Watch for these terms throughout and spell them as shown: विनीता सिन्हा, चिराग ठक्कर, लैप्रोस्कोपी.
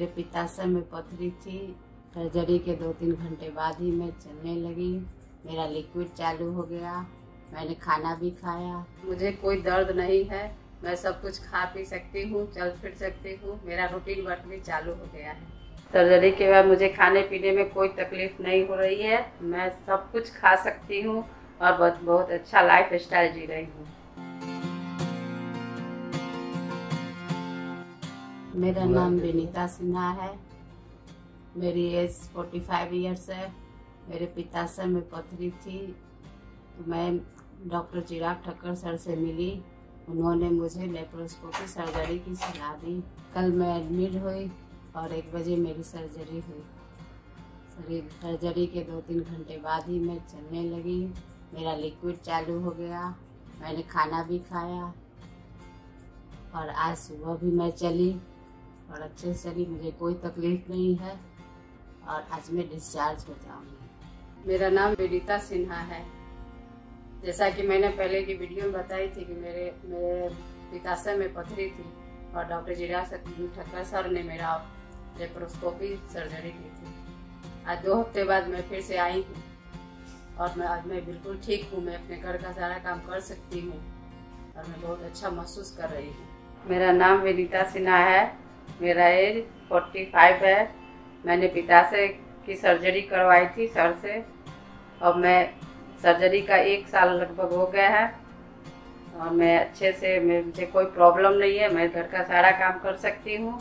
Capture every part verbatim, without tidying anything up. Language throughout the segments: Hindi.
मेरे पित्ताशय में पथरी थी। सर्जरी के दो तीन घंटे बाद ही मैं चलने लगी। मेरा लिक्विड चालू हो गया, मैंने खाना भी खाया, मुझे कोई दर्द नहीं है, मैं सब कुछ खा पी सकती हूँ, चल फिर सकती हूँ। मेरा रूटीन वर्क भी चालू हो गया है। सर्जरी के बाद मुझे खाने पीने में कोई तकलीफ नहीं हो रही है, मैं सब कुछ खा सकती हूँ और बहुत बहुत अच्छा लाइफ स्टाइल जी रही हूँ। मेरा नाम विनीता सिन्हा है, मेरी एज पैंतालीस इयर्स है। मेरे पित्ताशय में पथरी थी तो मैं डॉक्टर चिराग ठक्कर सर से मिली। उन्होंने मुझे लैप्रोस्कोपी सर्जरी की सलाह दी। कल मैं एडमिट हुई और एक बजे मेरी सर्जरी हुई। सर्जरी के दो तीन घंटे बाद ही मैं चलने लगी। मेरा लिक्विड चालू हो गया, मैंने खाना भी खाया और आज सुबह भी मैं चली और अच्छे से चली, मुझे कोई तकलीफ नहीं है और आज मैं डिस्चार्ज हो जाऊँगी। मेरा नाम विनीता सिन्हा है। जैसा कि मैंने पहले की वीडियो में बताई थी कि मेरे मेरे पित्ताशय में पथरी थी और डॉक्टर चिराग ठक्कर सर ने मेरा लैप्रोस्कोपी सर्जरी की थी। आज दो हफ्ते बाद मैं फिर से आई हूँ और मैं आज मैं बिल्कुल ठीक हूँ। मैं अपने घर का सारा काम कर सकती हूँ और मैं बहुत अच्छा महसूस कर रही हूँ। मेरा नाम विनीता सिन्हा है, मेरा एज पैंतालीस है। मैंने पित्ताशय की सर्जरी करवाई थी सर से और मैं सर्जरी का एक साल लगभग हो गया है और मैं अच्छे से, मुझे कोई प्रॉब्लम नहीं है। मैं घर का सारा काम कर सकती हूँ,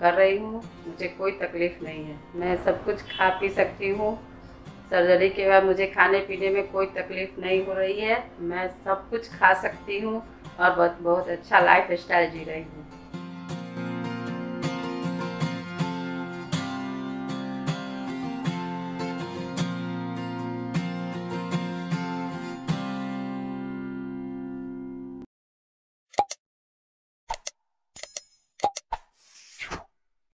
कर रही हूँ, मुझे कोई तकलीफ नहीं है। मैं सब कुछ खा पी सकती हूँ। सर्जरी के बाद मुझे खाने पीने में कोई तकलीफ नहीं हो रही है, मैं सब कुछ खा सकती हूँ और बहुत बहुत अच्छा लाइफ स्टाइल जी रही हूँ।